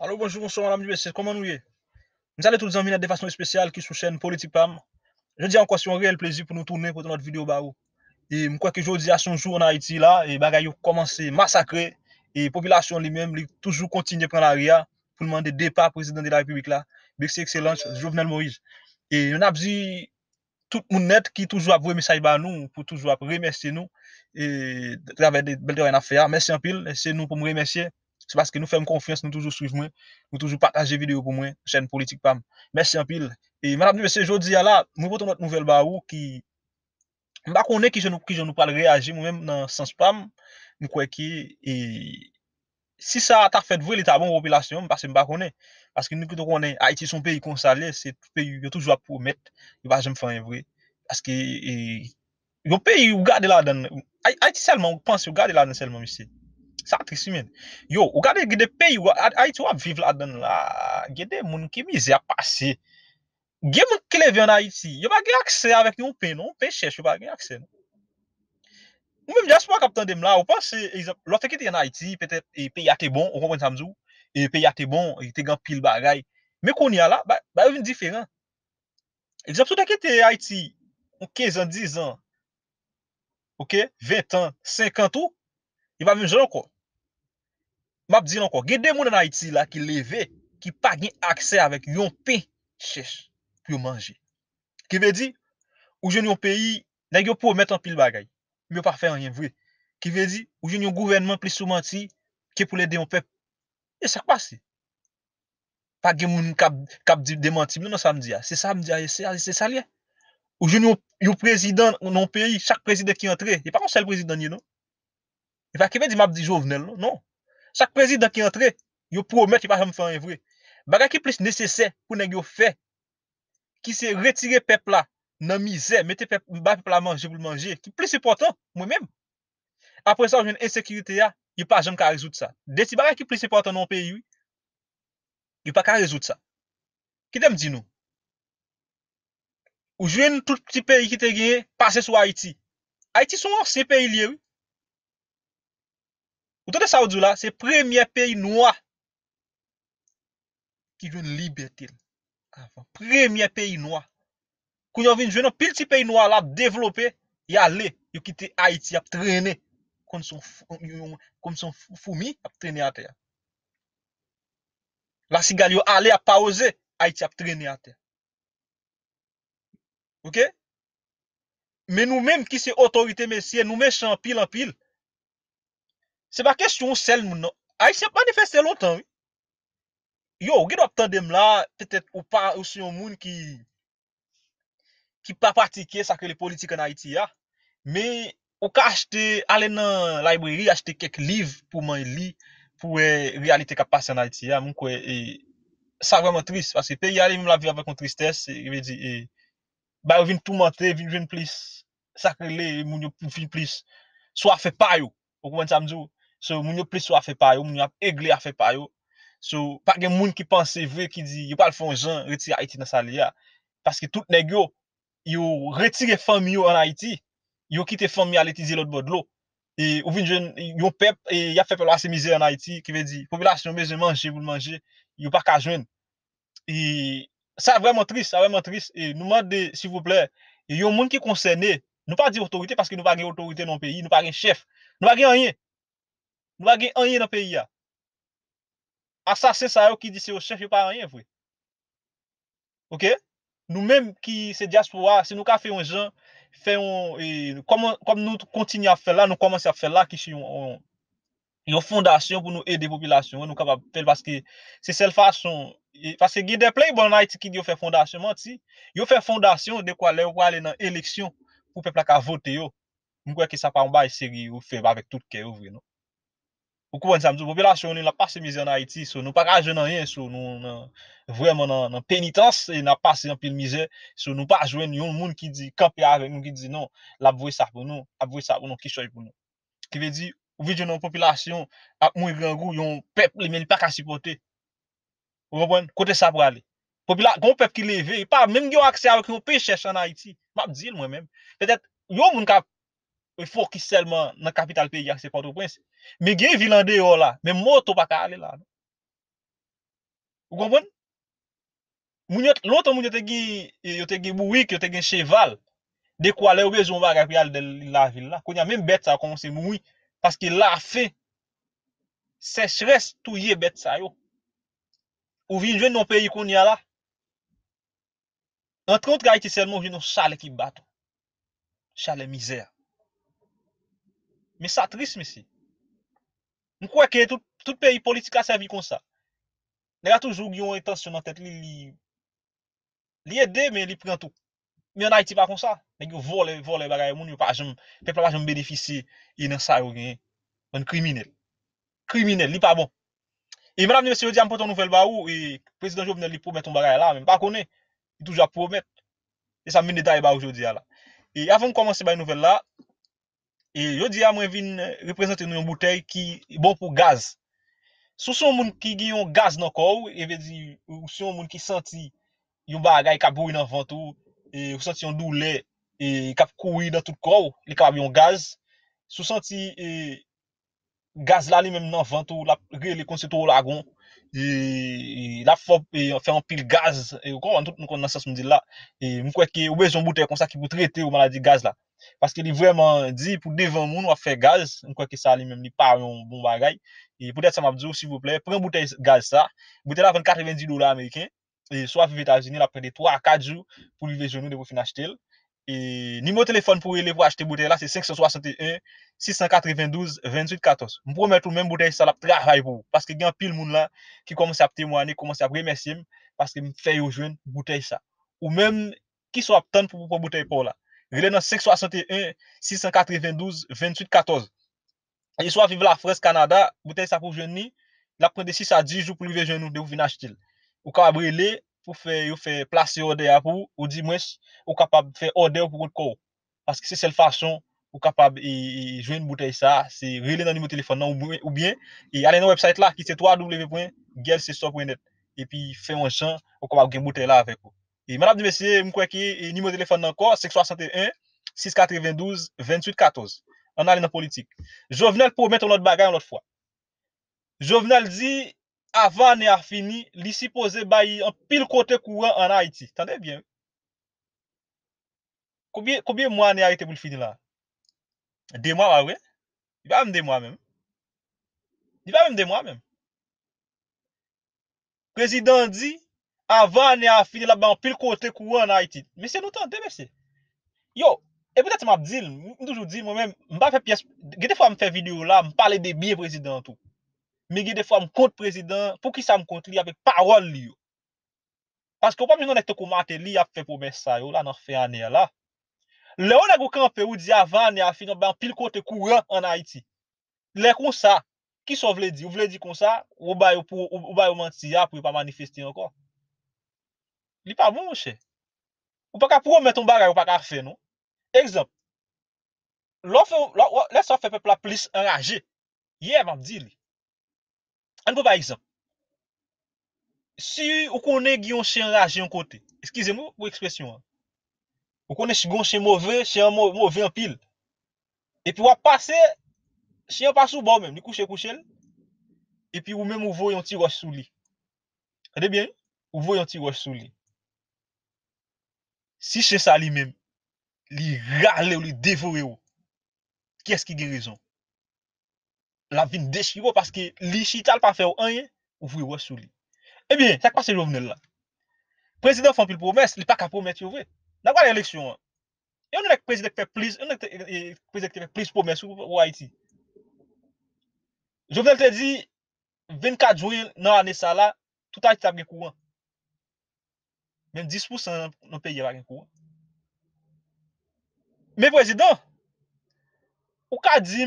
Allô, bonjour, bonsoir, madame Dubé, comment nous y est? Nous allons tous les amis de façon spéciale qui sont chaîne Politique PAM. Je dis encore, c'est un réel plaisir pour nous tourner pour notre vidéo. Et quoi que je dis à son jour en Haïti, là, et bagaille commencé à massacrer, et la population lui-même, toujours continue à prendre l'arrière pour demander départ président de la République, là. Mais c'est excellent, Jovenel Moïse. Et on a dit tout le monde net qui toujours a vu un message à nous, pour toujours remercier nous, et à travers des belles affaires. Merci en pile, c'est nous pour me remercier. C'est parce que nous faisons confiance, nous toujours suivons, nous toujours partager vidéo pour moi, chaîne Politique PAM. Merci en pile. Et madame, monsieur, je dis là, nous votons notre nouvelle barou qui. Je ne sais pas qui je nous parle réagir, moi-même, dans le sens PAM. Je crois que. Si ça t'a fait vrai, l'état bon population, parce que je ne connais pas. Parce que nous, plutôt qu'on est Haïti, son pays consolé, c'est tout pays, il y a toujours à promettre, il va jamais faire un vrai. Parce que. Le pays, il garde là-dedans. Haïti seulement, on pense, il garde là-dedans seulement, monsieur. Ça triste même. Yo, regardez des pays où Haïti vivre là-dedans là. Il y a des gens qui misèrent à passer. Il y a des gens qui lèvent en Haïti. Yo pas accès avec nous pays non, pays cherche pas accès. Ou même diaspora captant dem là, on pense exemple l'autre qui était en Haïti, peut-être et pays a été bon, on comprend ça m'dou, et pays a été bon, il était grand pile bagaille. Mais qu'on y a là, bah une différent. Exemple ceux qui était Haïti, en 15 ans, 10 ans. OK, 20 ans, 50 ans, il va venir encore. Je dis encore, il y a des gens en Haïti là, qui lèvent, qui n'ont pas accès avec un pain cherche pour manger. Qui veut dire, ou je n'ai un pays, ils ne peuvent mettre en pile bagaille. Ils ne peuvent pas faire rien vrai. Qui veut dire, ou je n'ai un gouvernement plus souvent qui est pour aider un peuple. Et ça passe. Pas de gens qui démentent. Non, ça me dit. C'est ça me dit. C'est ça lié. Ou je n'ai un président dans un pays, chaque président qui entre, il n'y a pas un seul président, non? Il n'y a pas quelqu'un qui m'a dit Jovenel, non? Chaque président qui est entré, il promet qu'il ne va jamais faire un vrai. Bagay qui est plus nécessaire pour nous faire, qui c'est retirer le peuple là, dans la misère, mettre le peuple à manger pour manger, qui est plus important, moi-même. Après ça, une insécurité, il n'y a pas jamais qu'à résoudre ça. Des petits bagay qui est plus important dans le pays, il n'y a pas qu'à résoudre ça. Qui t'aime dit nous? Ou jeune tout petit pays qui te gagné, passer sur Haïti. Haïti, sont ancien pays lié, oui. Autant ça aujourd'hui là, c'est le premier pays noir qui veut une liberté. Avant, premier pays noir. Quand on vient de un petit pays noir là développer, il aller, il quitte Haïti, il traîner comme son fourmi, il traîner à terre. La cigale il aller à pas oser, Haïti a traîner à terre. OK? Mais nous-mêmes qui c'est autorité messieurs, nous méchants pile en pile. C'est pas question celle non. Haïtien manifesté longtemps. Yo, qui doit attendre là, peut-être ou pas aussi un monde qui pas pratiquer ça que les politiques en Haïti a, mais ou ka acheter aller dans librairie acheter quelques livres pour moi lire pour réalité qui passe en Haïti a, mon ça vraiment triste parce que pays aller même la vie avec une tristesse, il veut dire bah vinn tourmenter, vinn plus ça que les moun vinn plus soit fait pas yo. Vous comprenez ça me dit? So moun yo plus soit fait pa yo, moun yo aigle a fait pa yo. So pas gen moun ki pense vrai qui dit yo pa le fond Jean retire Haïti dans sa lia parce que tout nèg yo retire famille en Haïti, yo quitte famille à l'étiser l'autre bord de l'eau et ou vinn jeune yo peuple et y a fait peuple assez misère en Haïti qui veut dire population besoin manger pour manger, yo pas ka joindre. Et ça vraiment triste et nous demandez s'il vous plaît, yo moun qui concerné, nous pas dire autorité parce que nous pas gen autorité dans pays, nous pas gen chef, nous pas gen rien. Nous n'avons rien dans le pays. Assassin, ça qui dit c'est au chef, il n'y a pas rien, vrai. OK? Nous-mêmes qui c'est diaspora, si nous faisons un gens, comme nous continuons à faire là, nous commençons à faire là, qui sont une fondation pour nous aider la population. Nous capables parce que c'est cette façon. Parce que il y a des playboys en Haïti qui font fondation. Ils font fondation de quoi aller dans l'élection pour le peuple qui vote. Nous croyons que ça pas en bas, c'est fait avec tout le monde, non? Pourquoi la population n'a pas passé misère en Haïti, nous n'avons pas joué dans rien, nous vraiment en pénitence et n'a pas passé en pile misère, nous n'avons pas joué dans un monde qui dit camper avec nous, qui dit non, l'avouer ça pour nous, qui choisit pour nous. Qui veut dire, vous voyez, une population à moins grand goût, un peuple, mais il pas qu'à supporter. Vous comprenez? Côté ça pour aller. Un peuple qui levé, il pas même accès avec un pays cherche en Haïti. Je dis moi-même. Peut-être, il y a un monde qui il faut qu'il seulement dans la capitale pays, c'est Port-au-Prince. Mais il y a des villes en dehors là. Mais moto pas aller là. Vous comprenez? Longtemps, vous avez un bouic, vous avez un cheval. De quoi les raisons de la ville là. Quand il y a même bête, ça a commencé à mourir. Parce que la faim, sécheresse, tout y est bête ça. Ou vient jouer dans pays qu'on y a là. En 30 Haïti seulement, vient dans chalet qui bat. Chalet misère. Mais ça triste, monsieur. Je crois que tout pays politique a servi comme ça. Il y a toujours une intention dans la tête. Il aide, mais il prend tout. Mais en Haïti, pas comme ça. Les gens volent les bagages, les gens pas jamais bénéficier de ça. Un criminel. Criminel, il n'est pas bon. Et madame, monsieur, je dis, pour ton nouvelle baou, le président Jovenel, il promet ton bagage là, même pas connaît. Il toujours promet. Et ça, mène détail aujourd'hui là. Et avant de commencer la nouvelle là, et je dis à moi, je viens représenter une bouteille qui est bon pour gaz. Si vous avez un monde qui a un gaz dans le corps, et si vous avez un monde qui sentit un bagage qui a brûlé dans le ventre, et vous sentez un douleur et qui a couru dans tout le corps, il y a un gaz. Si vous sentez un gaz là, même dans le ventre, les concepteurs au lagon, et la forme fait un pile gaz, et vous comprenez tout le monde dans ce sens là, et vous croyez que vous avez une bouteille comme ça qui peut traiter la maladie gaz là. Parce qu'il est vraiment dit pour devant moun on fait gaz, on croit que ça lui même n'est pas un bon bagage. Et peut-être ça m'a dit s'il vous plaît, prends bouteille gaz ça, bouteille là vend $90 américains et soit aux États-Unis là prend de 3 à 4 jours pour livrer genou de vous finir acheter. Et numéro téléphone pour aller pour acheter bouteille là c'est 561 692 2814. Je promets tout même bouteille ça la travail pour parce qu'il y a pile moun là qui commence à témoigner, commence à remercier parce que me fait joindre bouteille ça ou même qui soit attendre pour bouteille pour là. Il est dans 561 692 2814. Et soit vivre la France, Canada, bouteille ça pour jeune, la prend de 6 à 10 jours pour livrer jeune de vous venir acheter. Ou cabriller pour faire placer order pour ou dimanche ou capable faire order pour corps parce que c'est cette façon ou capable et jouer une bouteille ça, c'est relé dans numéro téléphone ou bien et aller dans website là qui c'est www.guelcestore.net et puis faire un champ ou capable une bouteille là avec vous. Et madame et messieurs, je crois que numéro de téléphone encore, 561 692 2814. On a dans la politique. Jovenel promet l'autre bagage l'autre fois. Jovenel dit, avant n'est fini, il supposé bailler un pile côté courant en Haïti. Tendez bien. Combien de mois n'est arrêté pour le finir là? 2 mois, oui. Il va même 2 mois même. Il va même 2 mois même. Président dit, avant, on a fini là-bas en pile côté courant en Haïti. Mais c'est nous tenter, monsieur. Yo, et peut-être m'a dit, toujours dit moi-même, m'pa fait pièce, des fois me fait vidéo là, me parler des biais président tout. Mais des fois me compte président, pour qui ça me compte lui avec parole lui. Parce que pas besoin d'être commenter lui a fait promesse ça yo là dans fin année là. Là on a go camper ou dit avant, on a fini là-bas en pile côté courant en Haïti. Les comme ça, qui ça veut dire? Vous voulez dire comme ça, ou ba pour ou ba mentir pour pas manifester encore. Il n'est pas bon, mon cher. Ou pas qu'à promettre un bagage, ou pas qu'à faire, non? Exemple. L'offre fait peuple plus enragé. Hier, m'a dit. Un bon exemple. Si vous connaissez un chien enragé en côté, excusez-moi pour l'expression. Vous connaissez un chien mauvais en pile. Et puis, vous passez, chien passe sous bord même, vous couchez. Et puis, vous même vous voyez un petit roche sous lui. Regardez bien, vous voyez un petit roche sous lui. Si c'est ça lui-même, lui râler ou lui dévorer, qui est-ce qui a raison? La vie déchire parce que lui chital pas faire rien, ou vous sous lui. Eh bien, ça passe Jovenel là. Président fait une promesse, il n'est pas qu'à promettre, vous voyez. Dans l'élection, il y a un président qui fait plus, de promesses pour Haïti. Jovenel te dit, 24 juillet, dans l'année ça là, tout Haïti a bien courant. Même 10% dans le pays, il n'y a pas de courant. Mais président, ou ka di,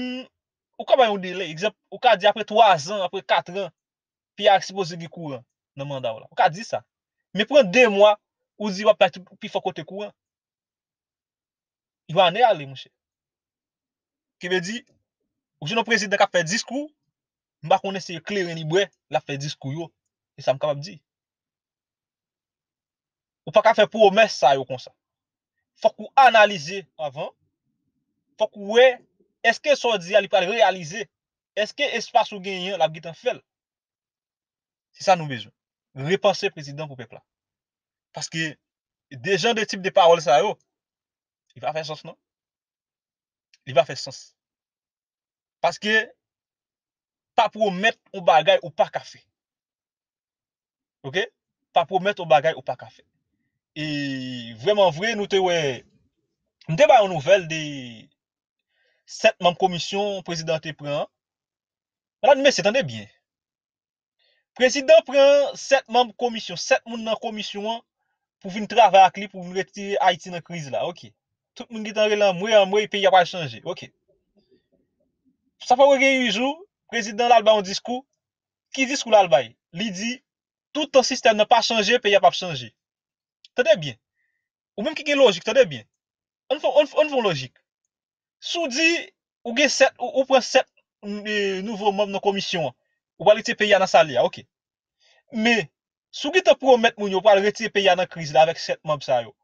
ou ka ba yon délai, exemple, ou ka di après 3 ans, après 4 ans, puis il y a supposé de courant dans le mandat. Ou ka di ça. Mais prend 2 mois, ou dit, puis il faut côté courant. Il va en aller, mon cher. Qui veut dire, ou le président qui a fait discours, je ne connais pas clair et libre, il a fait discours, et ça me capable de dire. Ou pas qu'à faire promesse ça yo comme ça. Faut qu'on analyse avant. Faut qu'on ouais, est-ce que ça dit il peut réaliser? Est-ce que espace ou gagnant la guitan fait? C'est ça nous besoin. repenser président pour peuple là. Parce que des gens de type de parole ça yo, il va faire sens non? Il va faire sens. Parce que pas promettre au bagay ou pas café. OK? Pas promettre au bagay ou pas café. Et vraiment vrai nous te ouais nous te ba une nouvelle de 7 membres commission président te prend. Madame mais attendez bien. Président prend 7 membres commission, 7 moun dans commission pour venir travailler avec lui pour venir retirer Haïti dans crise là. OK. Tout le monde qui est en relance, pays a pas changé. OK. Ça fait un jour, président l'alba un discours qui discours l'alba. Il dit tout ton système n'a pas changé, pays a pas changé. Tenez bien. Ou même qui est logique, tenez bien. On fait logique. Sous dit ou gain 7 ou prend 7 nouveaux membres dans commission. Ou pas retirer pays dans salia, OK. Mais sous qui te promet moun yo pas retirer pays dans crise là avec 7 membres ça yo.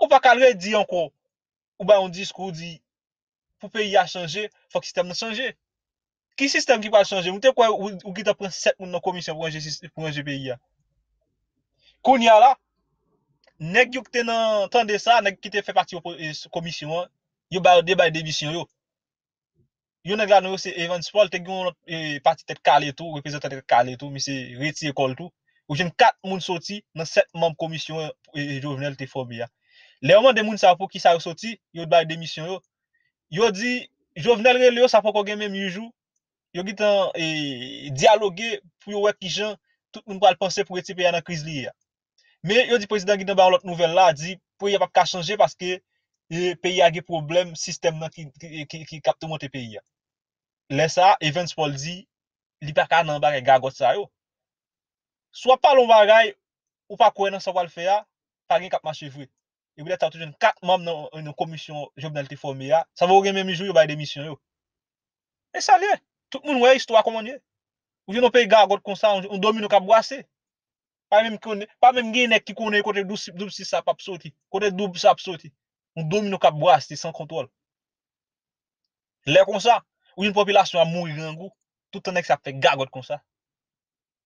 Ou pas qu'elle redit encore ou ba on discours dit pour pays a changer, faut que système n'a changer. Qui système qui va changer? Ou te quoi ou qui t'a prend 7 moun dans commission pour ranger pays a. Kounya là nèg yo te nan entendre ça, nèg qui te fait partie commission, yo ba débat démission yo. Yo nèg la nou c'est Evans Paul te gon parti tête calé tout, représentant tête calé tout, mais c'est retiré col tout. Ou j'en 4 moun sorti dans 7 membres commission Jovenel te formé a. Les moments des moun sa pour qui ça sorti, yo ba démission yo. Yo dit Jovenel relé ça pour qu'on gagne même un jour. Yo git en dialoguer pour ouais qui gens tout moun va penser pour retirer pays dans crise lié. Mais yo dit président qui dans l'autre nouvelle là dit pour y pas ka changer parce que pays a des problèmes système qui capte monter pays. Laisse ça Evans Paul dit li pa ka nan bagay gagot ça yo. Soit pas l'on bagay ou pas quoi dans ça va le faire, pas rien cap marcher vrai. Et vous êtes toujours 4 membres dans une commission Jovenel te formé a, ça va ou même jour yo ba démission yo. Et ça lié, tout le monde ouais histoire comment dire. Ou je non pays gagot comme ça, on domine cap brasser. Pas même gène qui connaît côté double si ça pas sorti côté double ça sorti on domino cap brasse sans contrôle les comme ça ou une population a mourir gangou tout en ça fait gagote comme ça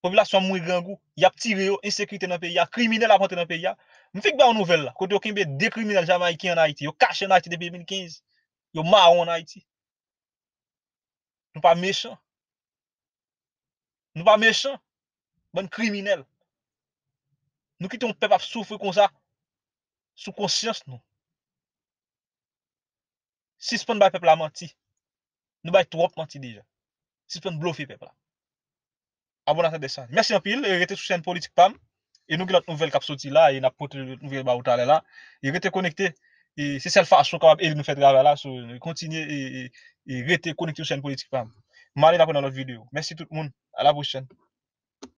population a mourir gangou y a tiré insécurité dans pays y a criminel à rentrer dans pays me fait ba une nouvelle là côté kimbe des criminels jamaïcains en Haïti yo caché en Haïti depuis 2015 yo marron en Haïti nous pas méchants bon criminel. Nous quittons le peuple à souffrir comme ça, sous conscience nous. Si ce n'est pas le peuple à mentir, nous allons trop mentir déjà. Si ce n'est pas bluffer le peuple. Abonnez-vous à la chaîne. Merci en pile. Et restez sur la chaîne politique PAM. Et nous avons notre nouvelle cap sortie là. Et nous avons notre nouvelle baoutale là. Et restez connectés. Et c'est celle façon capable de nous faire travailler là. Continuez et restez connectés sur la chaîne politique PAM. Malé dans notre vidéo. Merci tout le monde. À la prochaine.